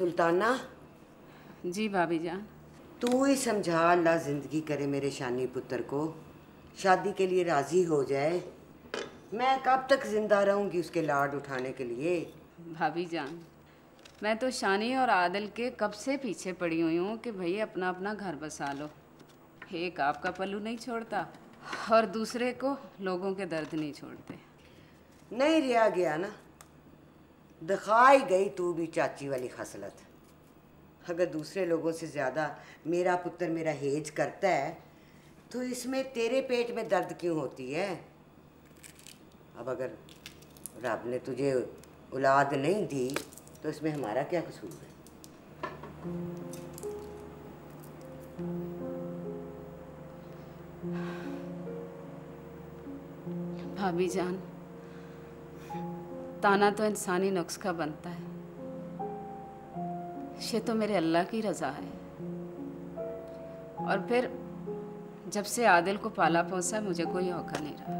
सुल्ताना। जी भाभी जान। तू ही समझा, अल्लाह जिंदगी करे मेरे शानी पुत्र को, शादी के लिए राजी हो जाए। मैं कब तक जिंदा रहूंगी उसके लाड उठाने के लिए। भाभी जान, मैं तो शानी और आदिल के कब से पीछे पड़ी हुई हूँ कि भई अपना अपना घर बसा लो। एक आपका पल्लू नहीं छोड़ता और दूसरे को लोगों के दर्द नहीं छोड़ते। नहीं रिया गया ना, दिखाई गई तू भी चाची वाली खसलत। अगर दूसरे लोगों से ज़्यादा मेरा पुत्र मेरा हेज करता है तो इसमें तेरे पेट में दर्द क्यों होती है। अब अगर रब ने तुझे औलाद नहीं दी तो इसमें हमारा क्या कसूर है। भाभी जान, ताना तो इंसानी नुक्स का बनता है, ये तो मेरे अल्लाह की रज़ा है। और फिर जब से आदिल को पाला पोसा मुझे कोई औका नहीं रहा।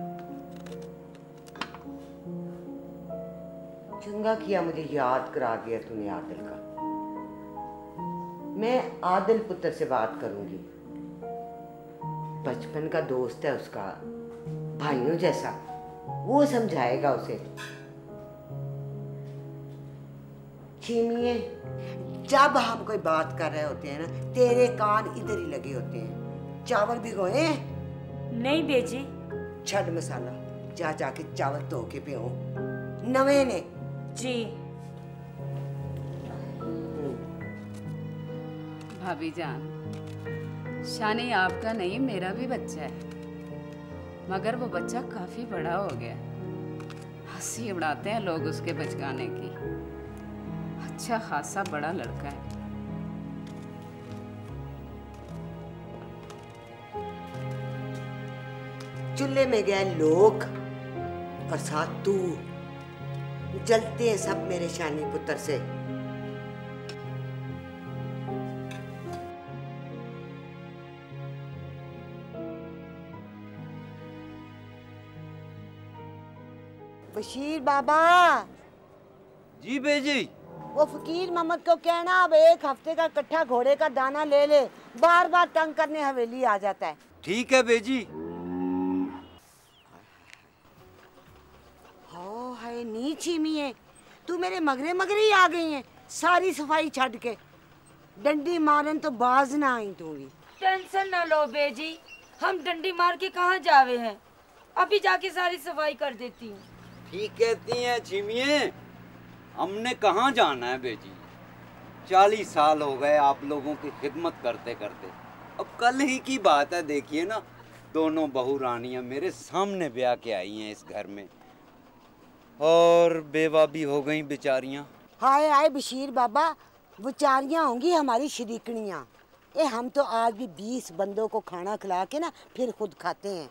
चंगा किया मुझे याद करा दिया तूने आदिल का। मैं आदिल पुत्र से बात करूंगी, बचपन का दोस्त है उसका, भाइयों जैसा, वो समझाएगा उसे। खीमिए, जब हम कोई बात कर रहे होते हैं ना, तेरे कान इधर ही लगे होते हैं। चावल भिगोए? नहीं बेजी। छड़ मसाला, जा जाके चावल धो के पियो नवे ने। जी। भाभी जान, शानी आपका नहीं मेरा भी बच्चा है, मगर वो बच्चा काफी बड़ा हो गया। हंसी उड़ाते हैं लोग उसके बचकाने की। अच्छा खासा बड़ा लड़का है। चूल्हे में गए लोग और साथ तू, जलते हैं सब मेरे शानी पुत्र से। बशीर बाबा। जी बेजी। वो फकीर मोहम्मद को कहना अब एक हफ्ते का कट्ठा घोड़े का दाना ले ले, बार बार तंग करने हवेली आ जाता है। ठीक है बेजी। हो हाय नी छीमिए, तू मेरे मगरे मगरे ही आ गई है, सारी सफाई छड़ के। डंडी मारन तो बाज ना आई तूगी। टेंशन ना लो बेजी, हम डंडी मार के कहाँ जावे हैं, अभी जाके सारी सफाई कर देती हूँ। ठीक कहती है छीमिए, हमने कहाँ जाना है बेजी। 40 साल हो गए आप लोगों की खिदमत करते करते। अब कल ही की बात है, देखिए ना, दोनों बहू रानियाँ मेरे सामने ब्याह के आई हैं इस घर में और बेवा भी हो गई बेचारियाँ। हाय हाय बशीर बाबा, बेचारियाँ होंगी हमारी शरीकनियाँ। ए हम तो आज भी 20 बंदों को खाना खिला के ना फिर खुद खाते हैं।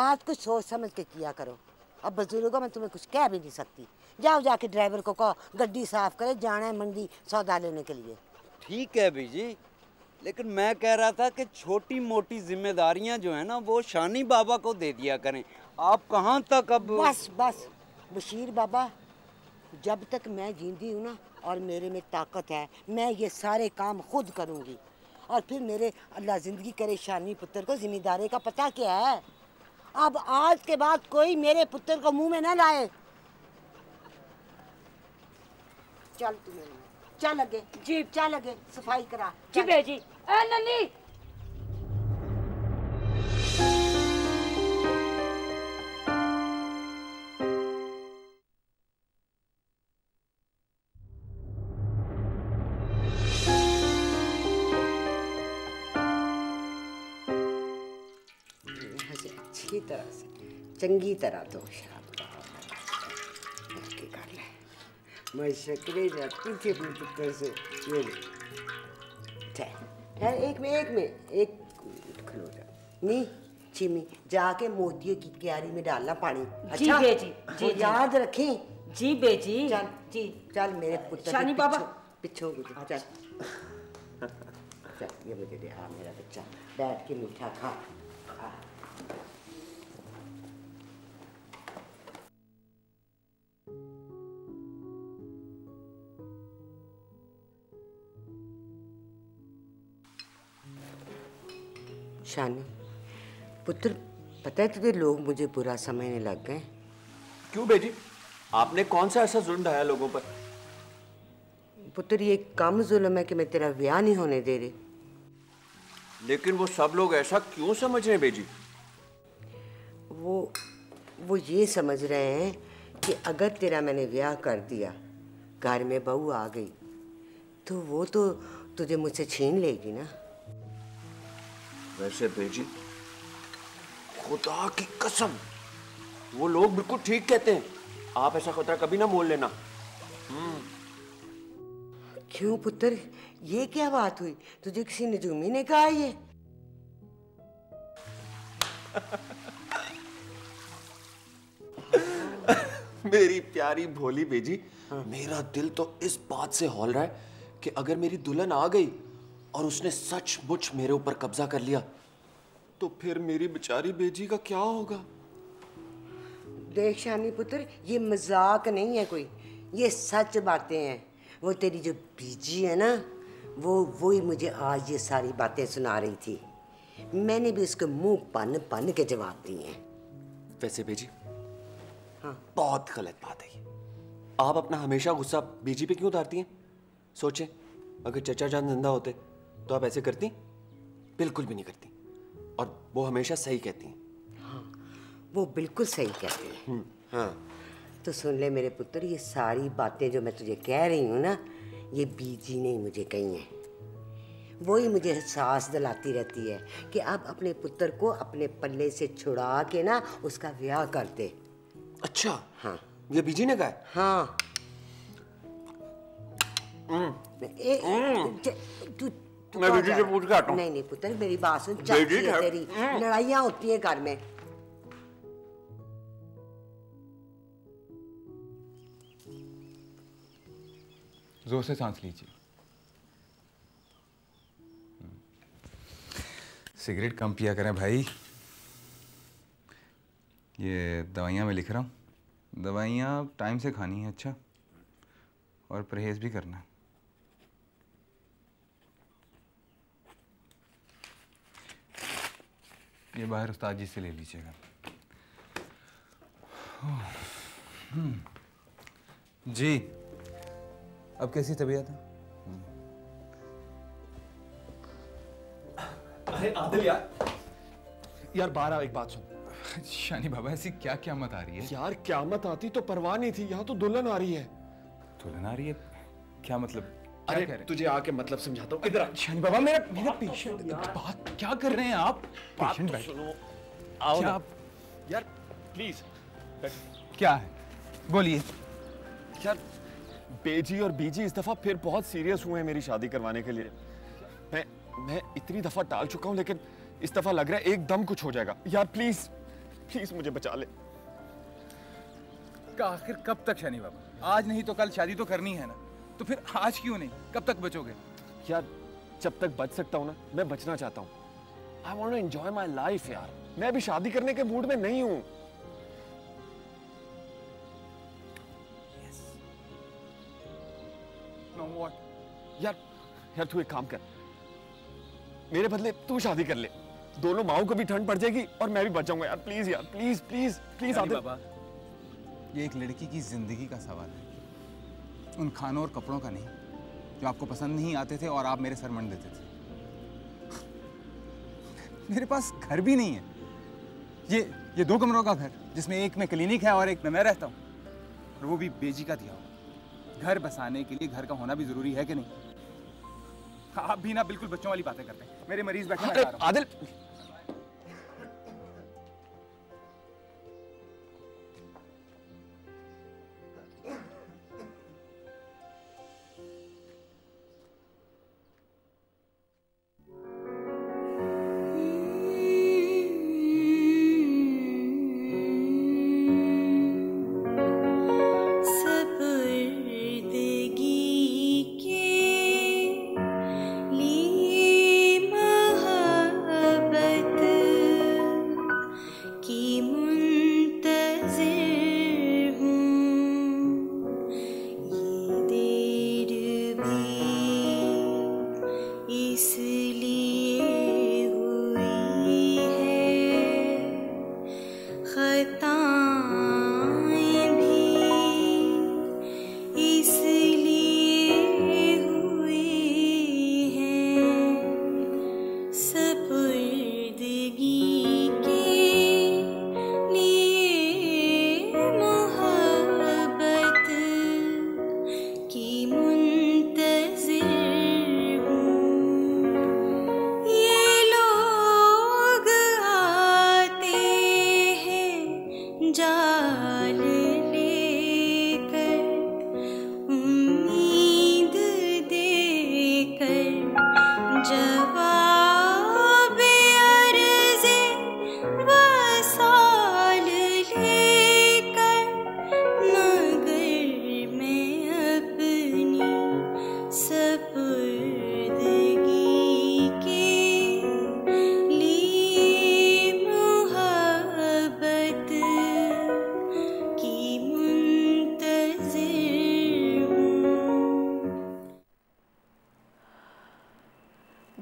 बात कुछ सोच समझ के किया करो। अब बुजुर्गों में तुम्हें कुछ कह भी नहीं सकती। जाओ जाके ड्राइवर को कहो गड्डी साफ करे, जाना है मंडी सौदा लेने के लिए। ठीक है बीजी, लेकिन मैं कह रहा था कि छोटी मोटी जिम्मेदारियां जो है ना वो शानी बाबा को दे दिया करें। आप कहाँ तक अब। बस बस बशीर बाबा, जब तक मैं जिंदी हूँ ना और मेरे में ताकत है, मैं ये सारे काम खुद करूँगी। और फिर मेरे अल्लाह जिंदगी करे शानी पुत्र को जिम्मेदारी का पता क्या है। अब आज के बाद कोई मेरे पुत्र को मुंह में न लाए। चल तू मेरे, चल लगे जी, चल लगे सफाई करा। जी बेजी। ए नन्ही, अच्छी तरह से चंगी तरह तो कर ले। मैं शक्ले जाती थी अपने पुत्र से। यार एक खलो जा नी चीमी, जाके मोतियों की क्यारी में डालना पानी। अच्छा बेजी, जी याद रखें। जी बेजी। चल जी, चल मेरे पुत्र शानी बाबा पिछो। चल ये मुझे दे, हाँ मेरा बच्चा, बैठ के मीठा खा। शानू पुत्र, पता है तुझे लोग मुझे बुरा समझने लग गए। क्यों बेटी, आपने कौन सा ऐसा जुल्म ढाया लोगों पर? पुत्र ये कम जुल्म है कि मैं तेरा ब्याह नहीं होने दे रही। लेकिन वो सब लोग ऐसा क्यों समझ रहे हैं बेटी? वो ये समझ रहे हैं कि अगर तेरा मैंने ब्याह कर दिया, घर में बहू आ गई तो वो तो तुझे मुझसे छीन लेगी ना। वैसे बेटी खुदा की कसम वो लोग बिल्कुल ठीक कहते हैं, आप ऐसा खतरा कभी ना मोल लेना। क्यों पुत्र, ये क्या बात हुई? तुझे किसी नजूमी ने कहा ये? मेरी प्यारी भोली बेजी, मेरा दिल तो इस बात से हौल रहा है कि अगर मेरी दुल्हन आ गई और उसने सचमुच मेरे ऊपर कब्जा कर लिया तो फिर मेरी बेचारी बेजी का क्या होगा? देख शानी पुत्र, ये मजाक नहीं है कोई, ये सच बातें हैं। वो तेरी जो बीजी है ना, वो ही मुझे आज ये सारी बातें सुना रही थी। मैंने भी उसके मुंह पन पन के जवाब दिए हैं। वैसे बेजी हाँ, बहुत गलत बात है। आप अपना हमेशा गुस्सा बीजी पे क्यों उतारती हैं? सोचें अगर चचा जान जिंदा होते तो आप ऐसे करती? बिल्कुल भी नहीं करती। और वो हमेशा सही कहती हैं। हाँ वो बिल्कुल सही कहती हैं। हाँ तो सुन ले मेरे पुत्र, ये सारी बातें जो मैं तुझे कह रही हूँ ना, ये बीजी ने मुझे कही हैं। वही मुझे एहसास दिलाती रहती है कि अब अपने पुत्र को अपने पल्ले से छुड़ा के ना उसका ब्याह कर दे। अच्छा हाँ, ये बीजी ने कहा? हाँ। मैं बीजी से पूछ के आता हूँ। नहीं नहीं पुत्र, मेरी बात सुन, चाची है तेरी, लड़ाइयाँ होती हैं घर में। जोर से सांस लीजिए। सिगरेट कम पिया करें भाई। ये दवाइयाँ मैं लिख रहा हूँ, दवाइयाँ टाइम से खानी है। अच्छा, और परहेज भी करना है। ये बाहर उस्ताद जी से ले लीजिएगा। जी अब कैसी तबीयत है? अरे आदिल यार बाहर आओ, एक बात सुन। शानी बाबा ऐसी क्या क्यामत आ रही है? यार क्यामत आती तो परवाह नहीं थी, यहाँ तो दुल्हन आ रही है। दुल्हन आ रही है क्या मतलब? अरे तुझे आके मतलब समझाता हूँ, इधर आ। शानी बाबा मेरा पेशेंट, बात क्या कर रहे हैं आप? पेशेंट बात तो सुनो, आओ ना यार प्लीज। क्या है बोलिए। यार बेजी और बीजी इस दफा फिर बहुत सीरियस हुए हैं मेरी शादी करवाने के लिए। मैं इतनी दफा टाल चुका हूँ लेकिन इस दफा लग रहा है एकदम कुछ हो जाएगा। यार प्लीज प्लीज मुझे बचा ले। का आखिर कब तक शानी बाबा? आज नहीं तो कल शादी तो करनी है ना, तो फिर आज क्यों नहीं? कब तक बचोगे? यार जब तक बच सकता हूँ ना, मैं बचना चाहता हूँ। I want to enjoy my life यार। मैं भी शादी करने के मूड में नहीं हूँ। Yes. Now what? यार तू एक काम कर, मेरे बदले तू शादी कर ले। दोनों माओं को भी ठंड पड़ जाएगी और मैं भी बच जाऊंगा। यार प्लीज, यार प्लीज प्लीज प्लीज आदिल बाबा, ये एक लड़की की जिंदगी का सवाल है, उन खानों और कपड़ों का नहीं जो आपको पसंद नहीं आते थे और आप मेरे सर मंड देते थे। मेरे पास घर भी नहीं है, ये 2 कमरों का घर जिसमें एक में क्लिनिक है और एक में मैं रहता हूँ, और वो भी बेजी का दिया हुआ। घर बसाने के लिए घर का होना भी जरूरी है कि नहीं? आप भी ना बिल्कुल बच्चों वाली बातें करते हैं। मेरे मरीज बैठे हैं आदिल। इसलिए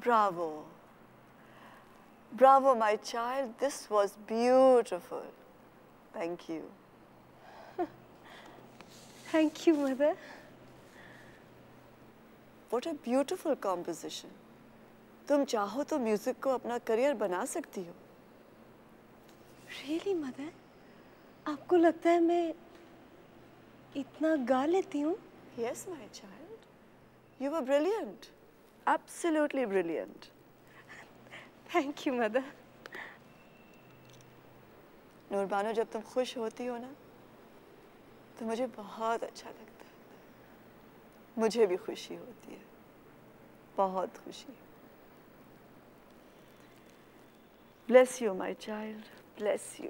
Bravo. Bravo, my child. This was beautiful. Thank you. Thank you, Mother. What a beautiful composition. तुम चाहो तो म्यूजिक को अपना करियर बना सकती हो। Really, Mother? आपको लगता है मैं इतना गा लेती हूँ? Yes, my child. You were brilliant. Absolutely brilliant. Thank you, Mother. Noorbano, जब तुम खुश होती हो ना, तो मुझे बहुत अच्छा लगता है। मुझे भी खुशी होती है, बहुत खुशी। Bless you, my child. Bless you.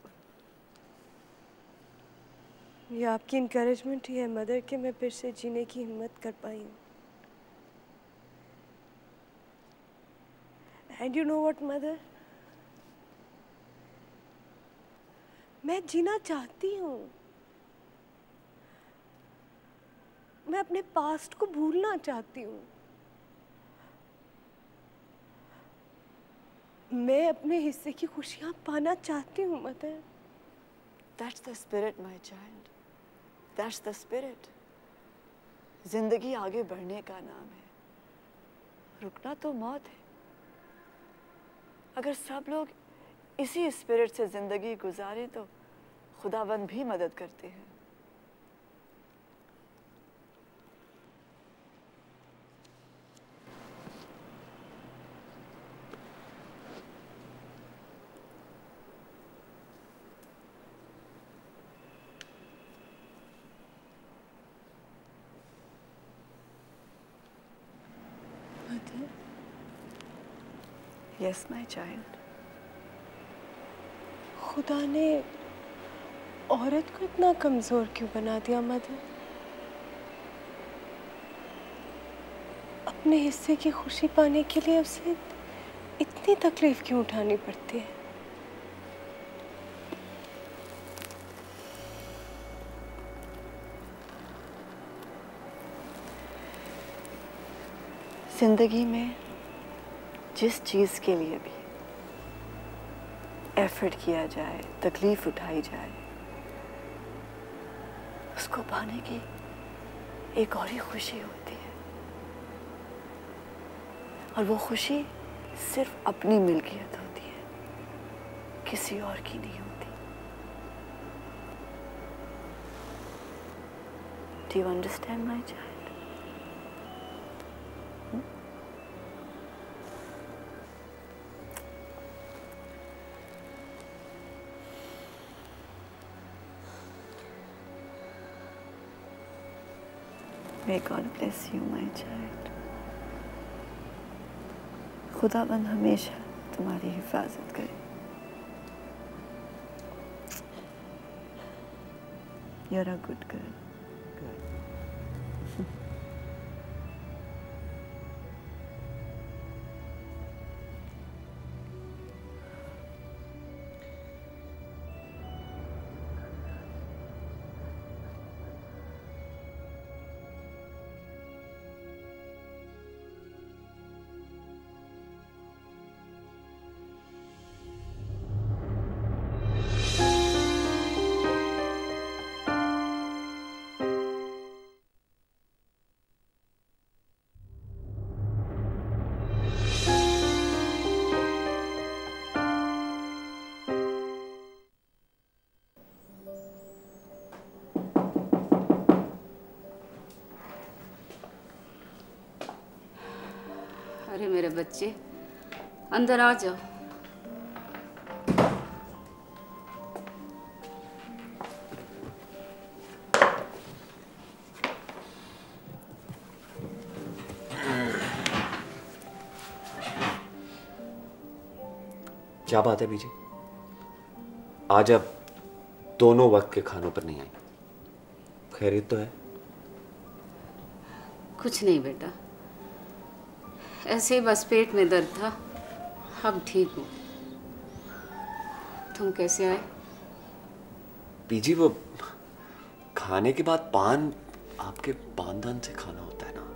ये आपकी encouragement ही है, मदर, कि मैं फिर से जीने की हिम्मत कर पाई हूँ। And you know what, mother? मैं जीना चाहती हूँ। मैं अपने पास्ट को भूलना चाहती हूँ। मैं अपने हिस्से की खुशियाँ पाना चाहती हूँ, mother. That's the spirit, my child. That's the spirit. जिंदगी आगे बढ़ने का नाम है। रुकना तो मौत है। अगर सब लोग इसी स्पिरिट से जिंदगी गुजारें तो खुदाबंद भी मदद करते हैं। Yes, my child. खुदा ने औरत को इतना कमजोर क्यों बना दिया, मदर? अपने हिस्से की खुशी पाने के लिए उसे इतनी तकलीफ क्यों उठानी पड़ती है? जिंदगी में जिस चीज़ के लिए भी एफर्ट किया जाए, तकलीफ उठाई जाए, उसको पाने की एक और ही खुशी होती है। और वो खुशी सिर्फ अपनी मिल्कियत होती है, किसी और की नहीं होती। Do you understand, my child? May God bless you, my child. खुदाबंद हमेशा तुम्हारी हिफाजत करे। You're a good girl. Good. अरे मेरे बच्चे, अंदर आ जाओ। क्या बात है बीजी, आज आप दोनों वक्त के खानों पर नहीं आई? खैरियत तो है? कुछ नहीं बेटा, ऐसे ही बस पेट में दर्द था, अब ठीक हूँ। तुम कैसे आए? बीजी, वो खाने के बाद पान, आपके पानदान से खाना होता है ना।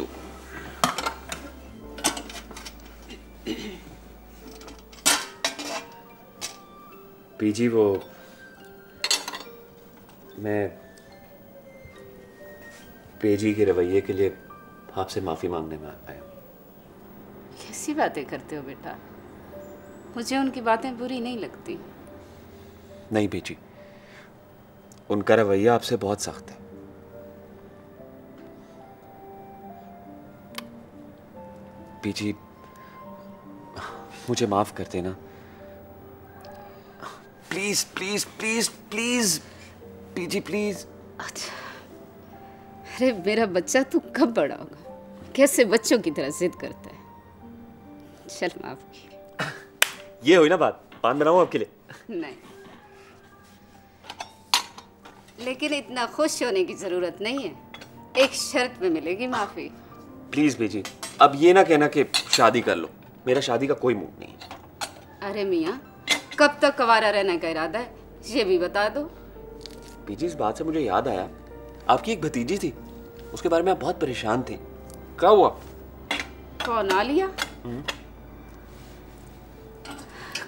酒。बीजी वो मैं पेजी के रवैये के लिए आपसे माफी मांगने में आया। कैसी बातें करते हो बेटा, मुझे उनकी बातें बुरी नहीं लगती। नहीं पेजी, उनका रवैया आपसे बहुत सख्त है। पेजी मुझे माफ कर देना, प्लीज प्लीज प्लीज प्लीज पेजी प्लीज। अच्छा, अरे मेरा बच्चा तू कब बड़ा होगा, कैसे बच्चों की तरह जिद करता है। चल माफ की। ये हुई ना बात, पान बनाऊं आपके लिए? नहीं, लेकिन इतना खुश होने की जरूरत नहीं है, एक शर्त पे मिलेगी माफी। प्लीज बेजी, अब ये ना कहना कि शादी कर लो, मेरा शादी का कोई मूड नहीं है। अरे मियाँ, कब तक कवारा रहने का इरादा है ये भी बता दो। बेजी इस बात से मुझे याद आया, आपकी एक भतीजी थी, उसके बारे में आप बहुत परेशान थे, क्या हुआ? कौन आलिया?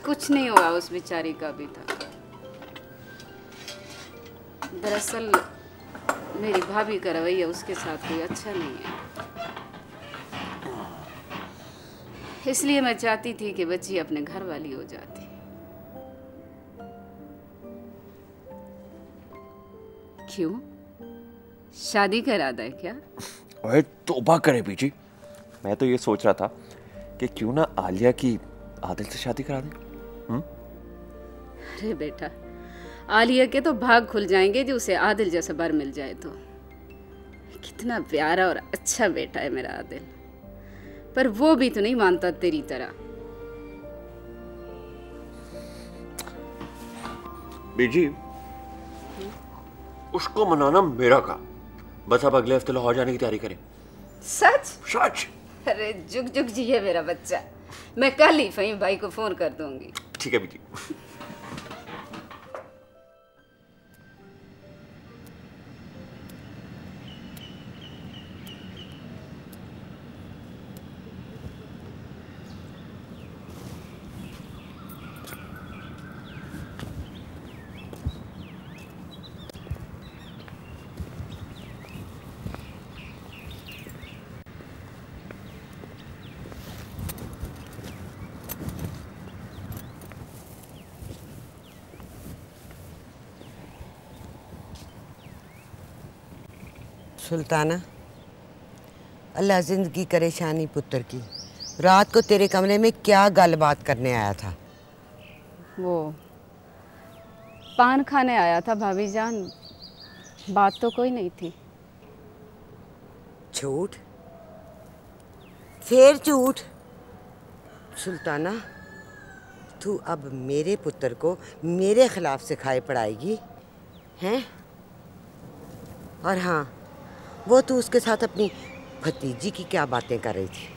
कुछ नहीं हुआ उस बेचारी का अभी तक। दरअसल मेरी भाभी का रवैया उसके साथ कोई अच्छा नहीं है, इसलिए मैं चाहती थी कि बच्ची अपने घर वाली हो जाती। क्यों, शादी का इरादा है क्या? ओए तौबा करे बीजी, मैं तो ये सोच रहा था कि क्यों ना आलिया की आदिल से शादी करा दें। अरे बेटा, आलिया के तो भाग खुल जाएंगे जो उसे आदिल जैसा बर मिल जाए तो। कितना प्यारा और अच्छा बेटा है मेरा आदिल, पर वो भी तो नहीं मानता तेरी तरह। बीजी उसको मनाना मेरा काम, बस आप अगले हफ्ते लाहौर जाने की तैयारी करें। सच? सच। अरे जुग जुग जी है मेरा बच्चा, मैं कल ही फहीम भाई को फोन कर दूंगी। ठीक है बीजी। सुल्ताना, अल्लाह ज़िंदगी करे शानी पुत्र की, रात को तेरे कमरे में क्या गलबात करने आया था? वो पान खाने आया था भाभी जान, बात तो कोई नहीं थी। झूठ, फिर झूठ। सुल्ताना तू अब मेरे पुत्र को मेरे खिलाफ सिखाए पढ़ाएगी हैं? और हाँ, वो तो उसके साथ अपनी भतीजी की क्या बातें कर रही थी?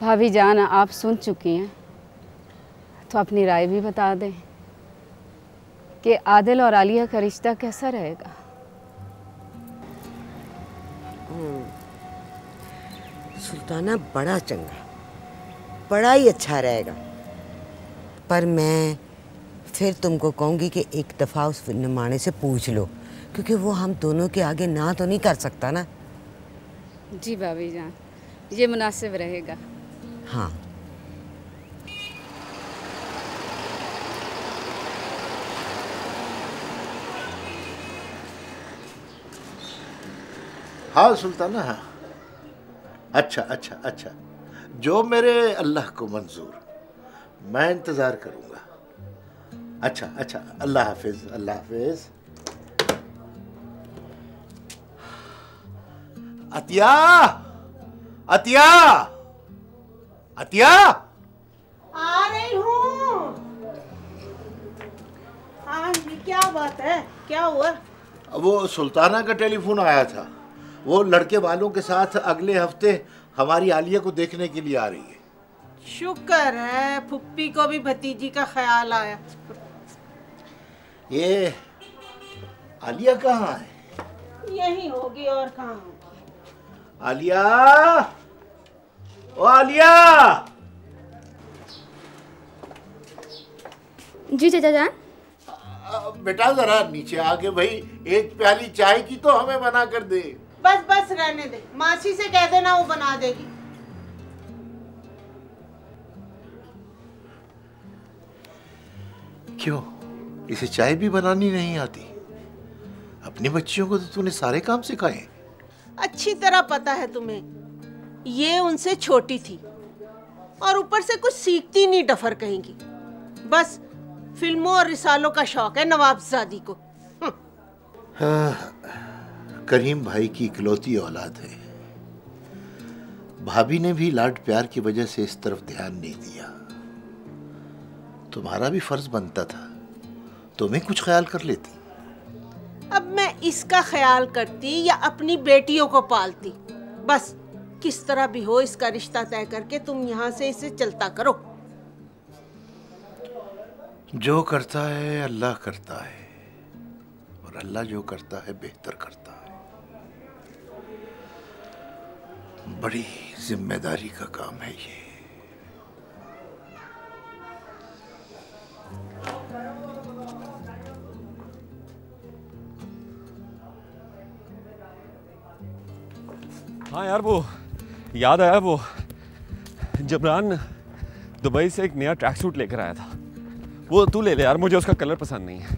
भाभी जान आप सुन चुकी हैं, तो अपनी राय भी बता दें कि आदिल और आलिया का रिश्ता कैसा रहेगा। सुल्ताना बड़ा चंगा, बड़ा ही अच्छा रहेगा, पर मैं फिर तुमको कहूँगी कि एक दफ़ा उस निमाने से पूछ लो, क्योंकि वो हम दोनों के आगे ना तो नहीं कर सकता ना। जी भाभी जान, ये मुनासिब रहेगा। हाँ हाँ सुल्ताना, हाँ अच्छा अच्छा अच्छा, जो मेरे अल्लाह को मंजूर, मैं इंतज़ार करूँगा। अच्छा अच्छा, अल्लाह हाफिज, अल्लाह हाफिज। अतिया, अतिया, अतिया, आ रही हूँ। हाँ जी, क्या बात है, क्या हुआ? वो सुल्ताना का टेलीफोन आया था, वो लड़के वालों के साथ अगले हफ्ते हमारी आलिया को देखने के लिए आ रही है। शुक्र है फुप्पी को भी भतीजी का ख्याल आया। ये आलिया कहाँ है? यही होगी और कहाँ होगी। आलिया, ओ आलिया। जी चाचा जान। बेटा जरा नीचे आके भाई एक प्याली चाय की तो हमें बना कर दे। बस बस रहने दे, मासी से कह देना वो बना देगी। क्यों, इसे चाय भी बनानी नहीं आती? अपने बच्चियों को तो तूने सारे काम सिखाए। अच्छी तरह पता है तुम्हें, ये उनसे छोटी थी और ऊपर से कुछ सीखती नहीं डफर कहीं की। बस फिल्मों और रिसालों का शौक है नवाबजादी को। हाँ, करीम भाई की इकलौती औलाद है। भाभी ने भी लाड प्यार की वजह से इस तरफ ध्यान नहीं दिया। तुम्हारा भी फर्ज बनता था, तुम्हें कुछ ख्याल कर लेती। अब मैं इसका ख्याल करती या अपनी बेटियों को पालती। बस किस तरह भी हो इसका रिश्ता तय करके तुम यहाँ से इसे चलता करो। जो करता है अल्लाह करता है, और अल्लाह जो करता है बेहतर करता है। बड़ी जिम्मेदारी का काम है ये। हाँ यार, वो याद आया, वो जबरान दुबई से एक नया ट्रैक सूट लेकर आया था। वो तू ले ले यार, मुझे उसका कलर पसंद नहीं है।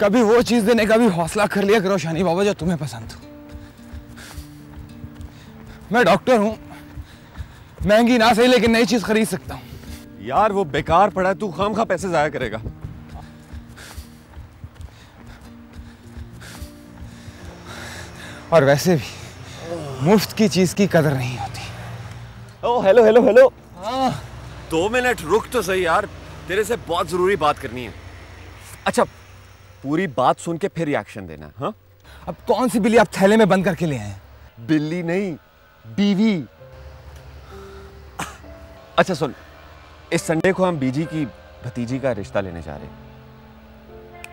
कभी वो चीज़ देने का भी हौसला कर लिया करो शानी बाबा जो तुम्हें पसंद हो। मैं डॉक्टर हूँ, महंगी ना सही लेकिन नई चीज़ खरीद सकता हूँ। यार वो बेकार पड़ा है, तू खामखा पैसे ज़ाया करेगा। और वैसे भी मुफ्त की चीज़ की कदर नहीं होती। ओह हेलो हेलो हेलो, हाँ 2 मिनट रुक तो सही यार, तेरे से बहुत जरूरी बात करनी है। अच्छा पूरी बात सुन के फिर रिएक्शन देना है। हाँ अब कौन सी बिल्ली आप थैले में बंद करके ले आए? बिल्ली नहीं, बीवी। अच्छा सुन, इस संडे को हम बीजी की भतीजी का रिश्ता लेने जा रहे हैं,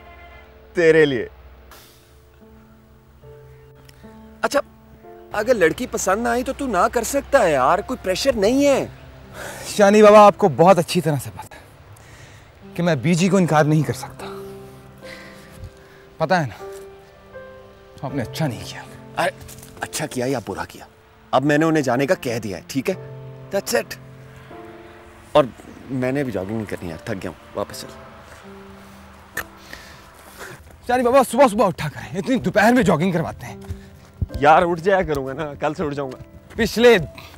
तेरे लिए। अच्छा अगर लड़की पसंद ना आई तो तू ना कर सकता है यार, कोई प्रेशर नहीं है। शानी बाबा आपको बहुत अच्छी तरह से पता है कि मैं बीजी को इनकार नहीं कर सकता। पता है ना आपने अच्छा नहीं किया। अरे अच्छा किया या बुरा किया, अब मैंने उन्हें जाने का कह दिया है, ठीक है, दैट्स इट। और मैंने भी जॉगिंग नहीं करनी यार, थक गया हूँ, वापस चल। चारी बाबा सुबह सुबह उठा करें, इतनी दोपहर में जॉगिंग करवाते हैं। यार उठ जाया करूँगा ना, कल से उठ जाऊँगा। पिछले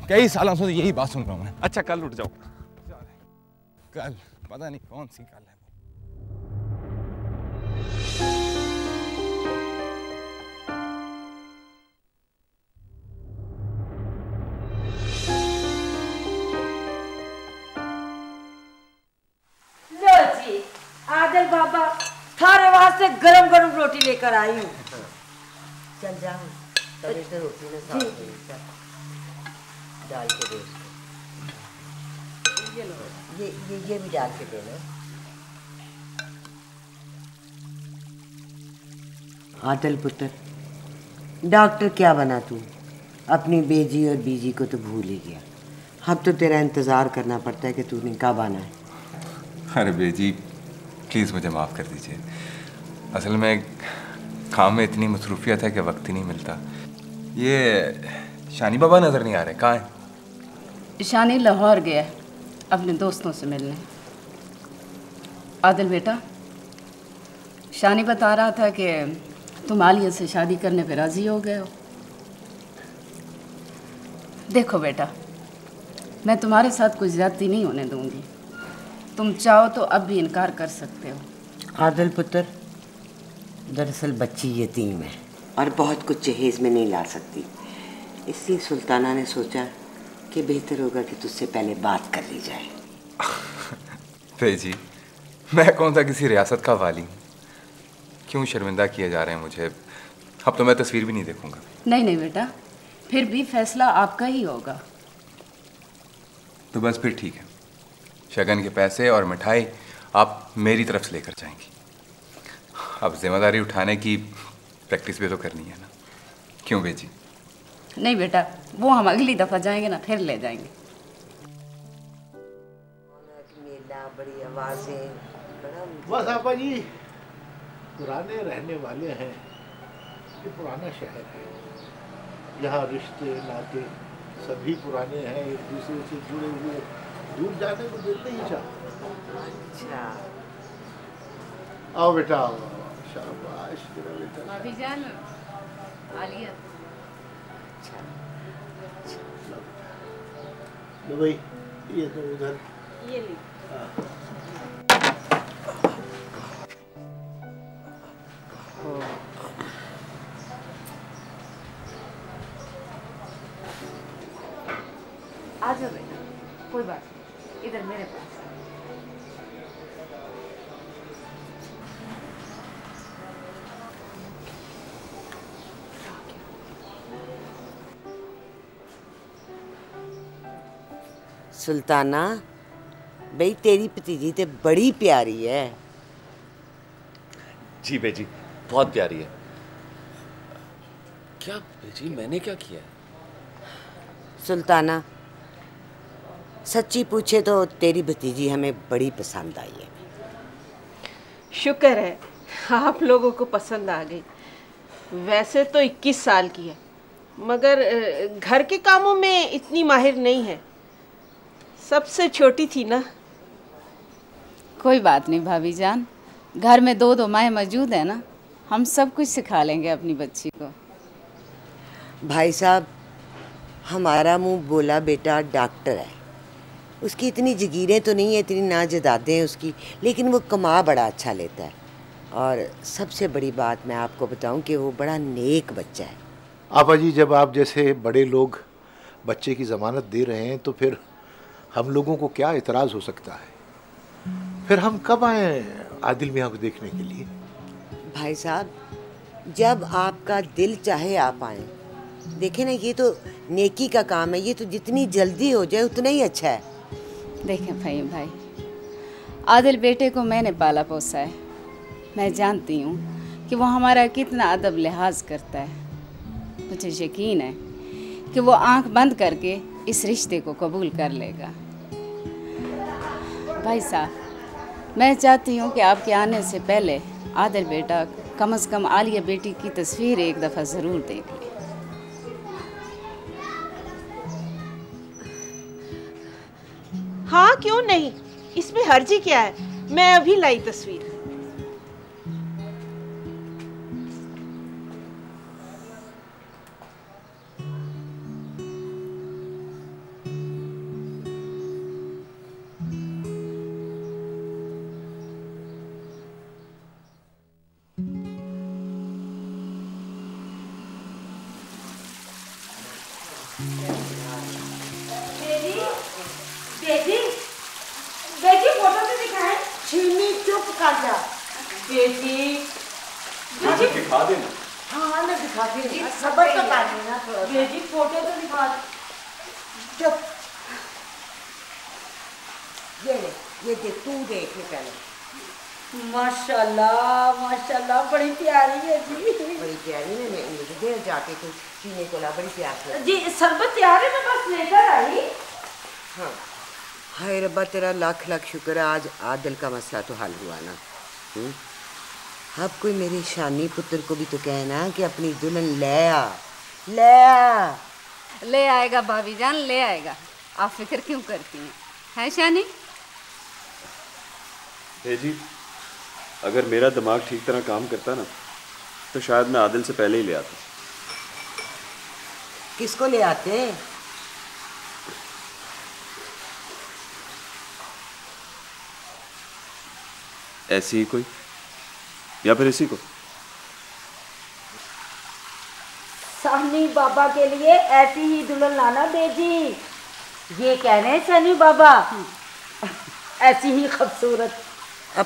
कई सालों से यही बात सुन रहा हूँ मैं। अच्छा कल उठ जाऊँगा, कल पता नहीं कौन सी कल है। लो जी आदिल बाबा, थारे वास्ते गरम गरम रोटी लेकर आई हूँ। चल जाओ, रोटी में साथ डाल के दो, ये भी डाल के देना। आतल पुत्र, डॉक्टर क्या बना तू? अपनी बेजी और बीजी को तो भूल ही गया। अब तो तेरा इंतजार करना पड़ता है कि तूने कब आना है। अरे बेजी प्लीज़ मुझे माफ़ कर दीजिए, असल में काम में इतनी मसरूफियत है कि वक्त ही नहीं मिलता। ये शानी बाबा नज़र नहीं आ रहे, कहाँ है? शानी लाहौर गया अपने दोस्तों से मिलने। आदिल बेटा, शानी बता रहा था कि तुम आलिया से शादी करने पर राज़ी हो गए हो। देखो बेटा, मैं तुम्हारे साथ कुछ ज़्यादती नहीं होने दूंगी, तुम चाहो तो अब भी इनकार कर सकते हो। आदिल पुत्र, दरअसल बच्ची यतीम है और बहुत कुछ जहेज में नहीं ला सकती, इसलिए सुल्ताना ने सोचा कि बेहतर होगा कि तुझसे पहले बात कर ली जाए। बेजी मैं कौन सा किसी रियासत का वाली हूँ, क्यों शर्मिंदा किए जा रहे हैं मुझे? अब तो मैं तस्वीर भी नहीं देखूँगा। नहीं नहीं बेटा, फिर भी फैसला आपका ही होगा। तो बस फिर ठीक है, शगन के पैसे और मिठाई आप मेरी तरफ से लेकर जाएंगी। अब जिम्मेदारी उठाने की प्रैक्टिस भी तो करनी है ना। क्यों बेटी? नहीं बेटा, वो हम अगली दफा जाएंगे ना फिर ले जाएंगे। मेला, बड़ी आवाजें, बस आपा जी पुराने रहने वाले हैं। ये पुराना शहर है, यहाँ रिश्ते नाते सभी पुराने हैं, एक दूसरे से जुड़े हुए, दूर जाने को दिल नहीं चाहता। अच्छा आओ बेटा, आओ शाबाश बेटा। भाभी जान आलिया लो भाई, ये तो उधर ये ली। आ जाओ बेटा, कोई बात नहीं, इधर मेरे पास। सुल्ताना भाई, तेरी भतीजी तो बड़ी प्यारी है। जी बेजी, बहुत प्यारी है। क्या बेजी, मैंने क्या किया? सुल्ताना सच्ची पूछे तो तेरी भतीजी हमें बड़ी पसंद आई है। शुक्र है आप लोगों को पसंद आ गई। वैसे तो 21 साल की है, मगर घर के कामों में इतनी माहिर नहीं है, सबसे छोटी थी ना। कोई बात नहीं भाभी जान, घर में दो माएँ मौजूद है ना, हम सब कुछ सिखा लेंगे अपनी बच्ची को। भाई साहब, हमारा मुंह बोला बेटा डॉक्टर है, उसकी इतनी जगीरें तो नहीं है, इतनी नाजदादें हैं उसकी, लेकिन वो कमा बड़ा अच्छा लेता है। और सबसे बड़ी बात मैं आपको बताऊं कि वो बड़ा नेक बच्चा है। आपा जी, जब आप जैसे बड़े लोग बच्चे की ज़मानत दे रहे हैं तो फिर हम लोगों को क्या इतराज़ हो सकता है? फिर हम कब आए आदिल मियाँ को देखने के लिए? भाई साहब, जब आपका दिल चाहे आप आएँ। देखें ना, ये तो नेकी का काम है, ये तो जितनी जल्दी हो जाए उतना ही अच्छा है। देखें भाई भाई, आदिल बेटे को मैंने पाला पोसा है, मैं जानती हूँ कि वो हमारा कितना अदब लिहाज करता है। मुझे यकीन है कि वो आंख बंद करके इस रिश्ते को कबूल कर लेगा। भाई साहब, मैं चाहती हूँ कि आपके आने से पहले आदिल बेटा कम से कम आलिया बेटी की तस्वीर एक दफ़ा ज़रूर देख ले। हाँ क्यों नहीं, इसमें हर्जी क्या है? मैं अभी लाई तस्वीर। बड़ी प्यारी है जी, बड़ी प्यारी है। मैं मुझे देर जाके कुछ पीने को ला, बड़ी प्यास है जी। शरबत तैयार है, मैं बस लेकर आई। हाँ हाय रब्बा, तेरा लाख लाख शुक्र है, आज आदिल का मसला तो हल हुआ ना। अब कोई मेरे शानी पुत्र को भी तो कहना कि अपनी दुल्हन ले आ। ले आएगा भाभी जान, ले आएगा, आप फिक्र क्यों करती हैं? है शानी जी, अगर मेरा दिमाग ठीक तरह काम करता ना तो शायद मैं आदिल से पहले ही ले आता। किसको ले आते? ऐसी ही कोई, या फिर इसी को। साहनी बाबा के लिए ऐसी ही दुल्हन लाना बेजी, ये कह रहे हैं साहनी बाबा, ऐसी ही खूबसूरत।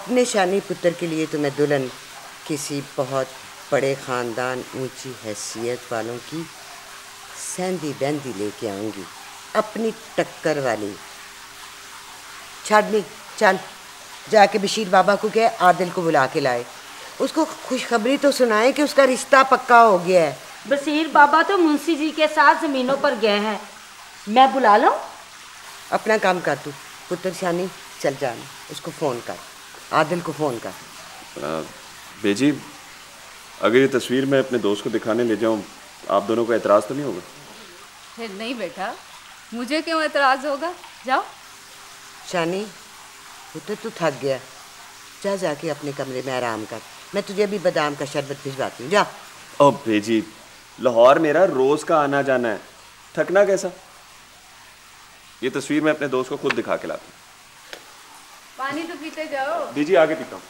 अपने शानी पुत्र के लिए तो मैं दुल्हन किसी बहुत बड़े ख़ानदान, ऊंची हैसियत वालों की सहंदी बहंदी लेके आऊँगी, अपनी टक्कर वाली। छाड़नी चल, जाके बशीर बाबा को कहे आदिल को बुला के लाए, उसको खुशखबरी तो सुनाए कि उसका रिश्ता पक्का हो गया है। बशीर बाबा तो मुंशी जी के साथ जमीनों पर गए हैं, मैं बुला लूं? अपना काम कर तू, पुत्र शानी चल जाना, उसको फ़ोन कर, आदिल को फ़ोन कर। बेजी, अगर ये तस्वीर मैं अपने दोस्त को दिखाने ले जाऊं, आप दोनों का एतराज़ तो नहीं होगा? नहीं बेटा, मुझे क्यों एतराज़ होगा, जाओ। शानी पुत्र, तू थक गया, जा जाके अपने कमरे में आराम कर, मैं तुझे अभी बादाम का शरबत भिजवाती हूँ, जा। ओ बेजी, लाहौर मेरा रोज का आना जाना है, थकना कैसा? ये तस्वीर मैं अपने दोस्त को खुद दिखा के लाता हूँ। पानी तो पीते जाओ। बेजी आगे पीता हूँ।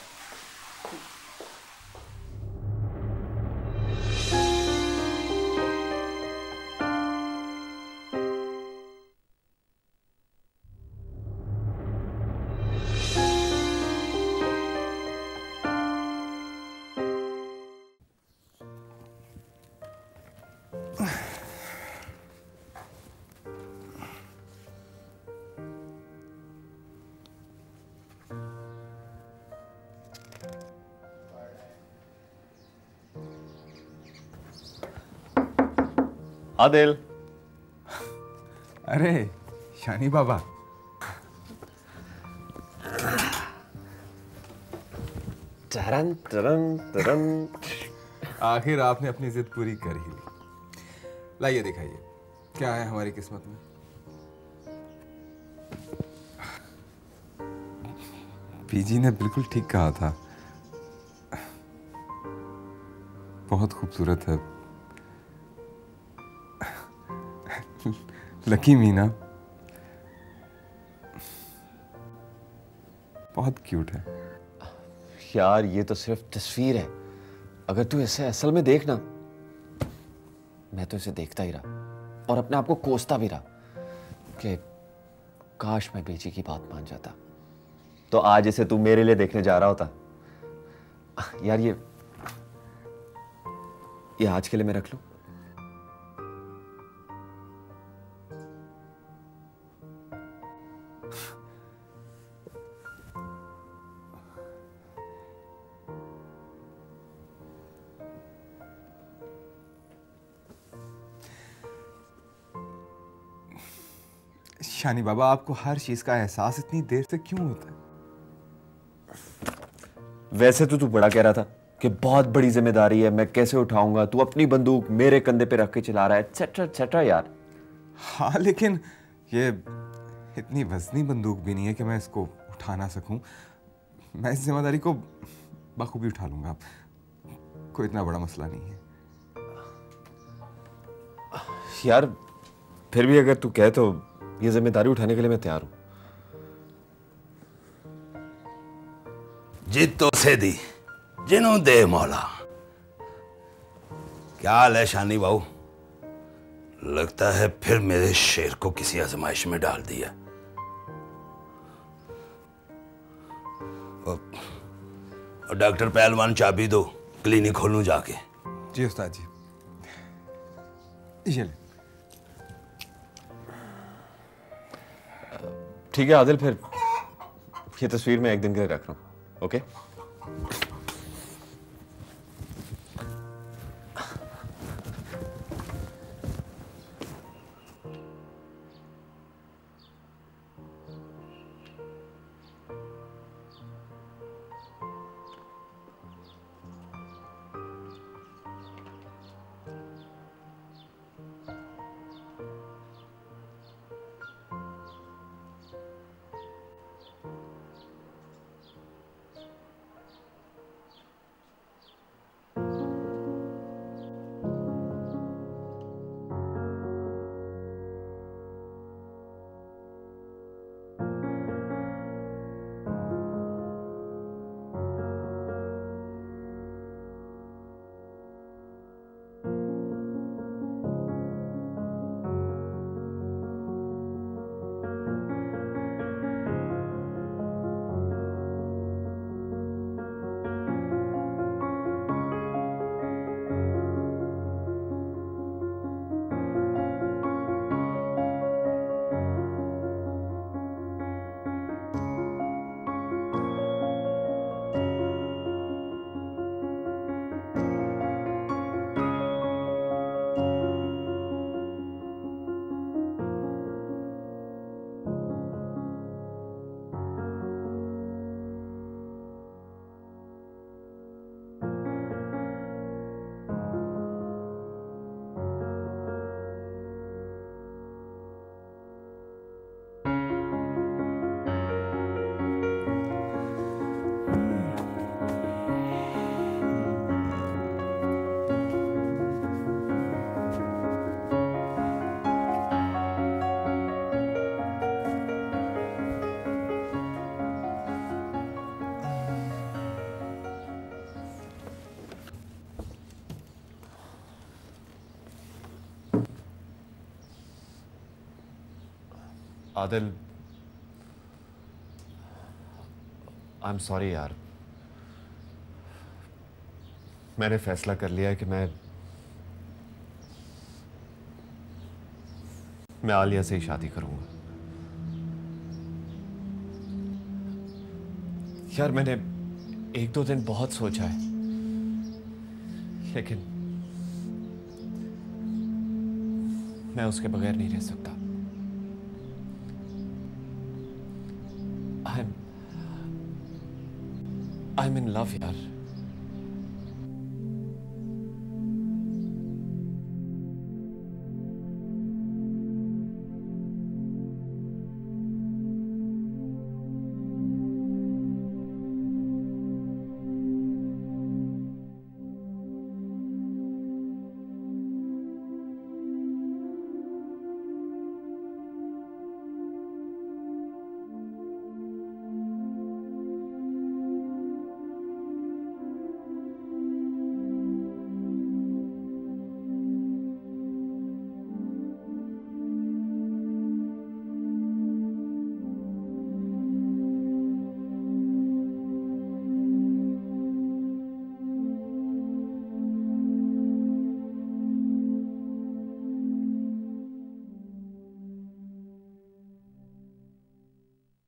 आदिल, अरे शानी बाबा, तरन तरन तरन, आखिर आपने अपनी जिद पूरी कर ही ली। लाइए दिखाइए क्या है हमारी किस्मत में। पीजी ने बिल्कुल ठीक कहा था, बहुत खूबसूरत है लकी मीना, बहुत क्यूट है। यार ये तो सिर्फ तस्वीर है, अगर तू इसे असल में देखना। मैं तो इसे देखता ही रहा और अपने आप को कोसता भी रहा कि काश मैं बेजी की बात मान जाता, तो आज इसे तू मेरे लिए देखने जा रहा होता। यार ये आज के लिए मैं रख लूं? शानी बाबा, आपको हर चीज का एहसास इतनी देर से क्यों होता है? वैसे तो तू बड़ा कह रहा था कि बहुत बड़ी जिम्मेदारी है, मैं कैसे उठाऊंगा, तू अपनी बंदूक मेरे कंधे पे रख के चला रहा है, एटसेट्रा एटसेट्रा। यार हाँ, लेकिन ये इतनी वजनी बंदूक भी नहीं है कि मैं इसको उठा ना सकूं। मैं इस जिम्मेदारी को बखूबी उठा लूंगा, कोई इतना बड़ा मसला नहीं है। यार फिर भी अगर तू कहे तो ये जिम्मेदारी उठाने के लिए मैं तैयार हूं। जीत तो से दी जिनू दे मौला। क्या हाल है शानी बाबू? लगता है फिर मेरे शेर को किसी आजमाइश में डाल दिया। और डॉक्टर पहलवान चाबी दो, क्लिनिक खोलूं जाके। जी उस्ताद जी। ये ठीक है आदिल, फिर ये तस्वीर मैं एक दिन के लिए रख रहा हूँ। Okay Adil, I am sorry यार, मैंने फैसला कर लिया है कि मैं आलिया से ही शादी करूंगा। यार मैंने एक दो दिन बहुत सोचा है, लेकिन मैं उसके बगैर नहीं रह सकता। आई एम इन लव यार।